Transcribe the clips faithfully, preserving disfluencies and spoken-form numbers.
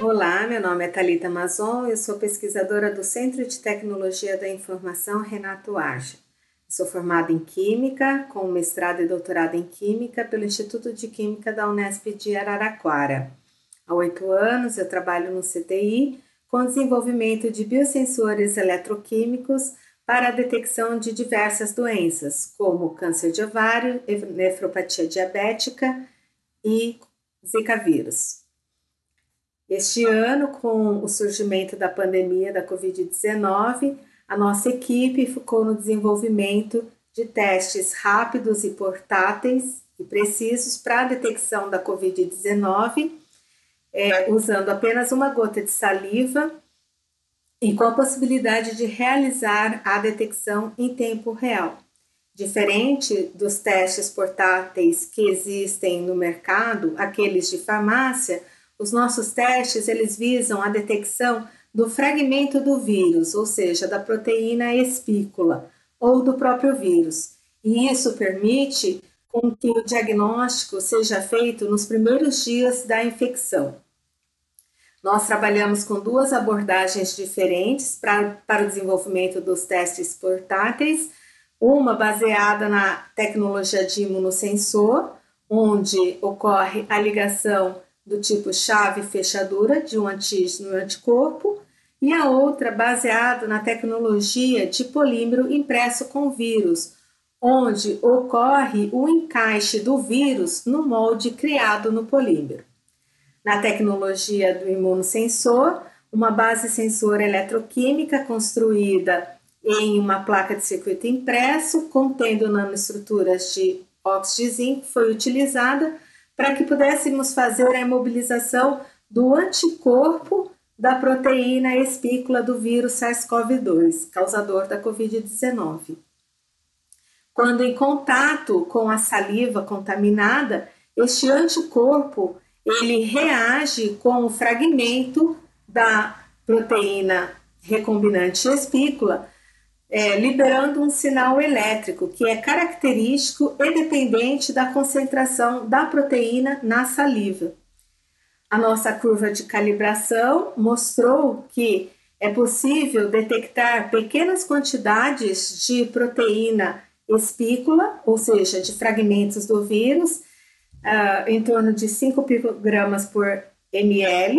Olá, meu nome é Talita Mazon, eu sou pesquisadora do Centro de Tecnologia da Informação Renato Archer. Sou formada em Química, com mestrado e doutorado em Química pelo Instituto de Química da Unesp de Araraquara. Há oito anos eu trabalho no C T I com desenvolvimento de biosensores eletroquímicos para a detecção de diversas doenças, como câncer de ovário, nefropatia diabética e Zika vírus. Este ano, com o surgimento da pandemia da covid dezenove, a nossa equipe focou no desenvolvimento de testes rápidos e portáteis e precisos para a detecção da covid dezenove, é, usando apenas uma gota de saliva e com a possibilidade de realizar a detecção em tempo real. Diferente dos testes portáteis que existem no mercado, aqueles de farmácia, os nossos testes eles visam a detecção do fragmento do vírus, ou seja, da proteína espícula ou do próprio vírus. E isso permite com que o diagnóstico seja feito nos primeiros dias da infecção. Nós trabalhamos com duas abordagens diferentes para, para o desenvolvimento dos testes portáteis, uma baseada na tecnologia de imunossensor, onde ocorre a ligação do tipo chave-fechadura de um antígeno e anticorpo, e a outra baseada na tecnologia de polímero impresso com vírus, onde ocorre o encaixe do vírus no molde criado no polímero. Na tecnologia do imunossensor, uma base sensor eletroquímica construída em uma placa de circuito impresso, contendo nanoestruturas de óxido de zinco, foi utilizada para que pudéssemos fazer a imobilização do anticorpo da proteína espícula do vírus SARS-CoV dois, causador da covid dezenove. Quando em contato com a saliva contaminada, este anticorpo ele reage com o fragmento da proteína recombinante espícula, É, liberando um sinal elétrico que é característico e dependente da concentração da proteína na saliva. A nossa curva de calibração mostrou que é possível detectar pequenas quantidades de proteína espícula, ou seja, de fragmentos do vírus, uh, em torno de cinco picogramas por ml.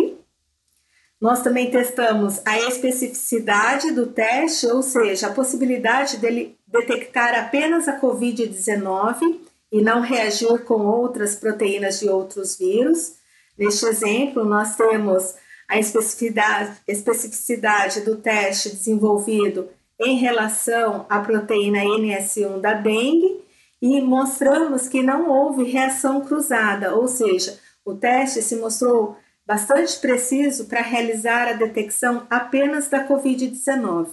Nós também testamos a especificidade do teste, ou seja, a possibilidade dele detectar apenas a covid dezenove e não reagir com outras proteínas de outros vírus. Neste exemplo, nós temos a especificidade, especificidade do teste desenvolvido em relação à proteína N S um da dengue e mostramos que não houve reação cruzada, ou seja, o teste se mostrou bastante preciso para realizar a detecção apenas da covid dezenove.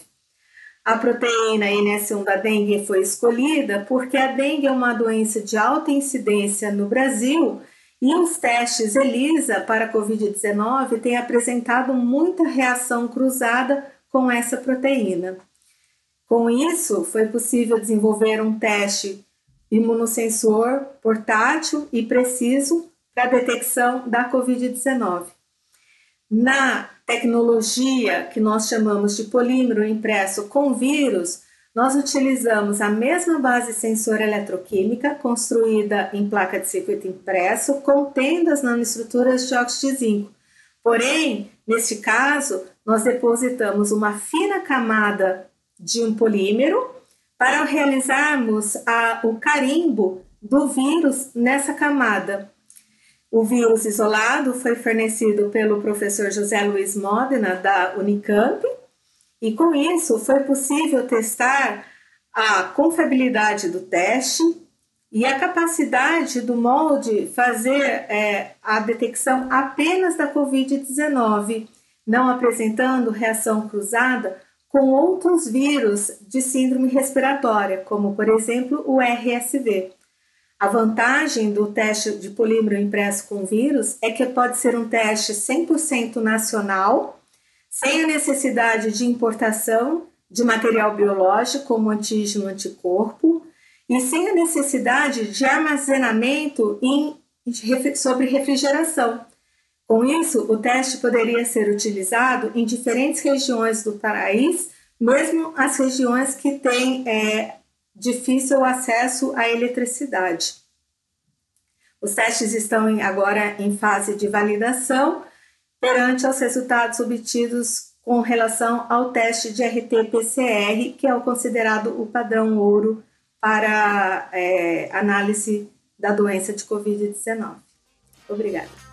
A proteína N S um da dengue foi escolhida porque a dengue é uma doença de alta incidência no Brasil e os testes ELISA para covid dezenove têm apresentado muita reação cruzada com essa proteína. Com isso, foi possível desenvolver um teste imunossensor portátil e preciso da detecção da covid dezenove. Na tecnologia que nós chamamos de polímero impresso com vírus, nós utilizamos a mesma base sensor eletroquímica construída em placa de circuito impresso, contendo as nanoestruturas de óxido de zinco. Porém, neste caso, nós depositamos uma fina camada de um polímero para realizarmos a, o carimbo do vírus nessa camada. O vírus isolado foi fornecido pelo professor José Luiz Modena, da Unicamp, e com isso foi possível testar a confiabilidade do teste e a capacidade do molde fazer é, a detecção apenas da covid dezenove, não apresentando reação cruzada com outros vírus de síndrome respiratória, como por exemplo o R S V. A vantagem do teste de polímero impresso com vírus é que pode ser um teste cem por cento nacional, sem a necessidade de importação de material biológico, como antígeno anticorpo, e sem a necessidade de armazenamento em, sobre refrigeração, Com isso, o teste poderia ser utilizado em diferentes regiões do país, mesmo as regiões que têm é, difícil acesso à eletricidade. Os testes estão em, agora em fase de validação perante os resultados obtidos com relação ao teste de R T P C R, que é o considerado o padrão ouro para é, análise da doença de covid dezenove. Obrigada.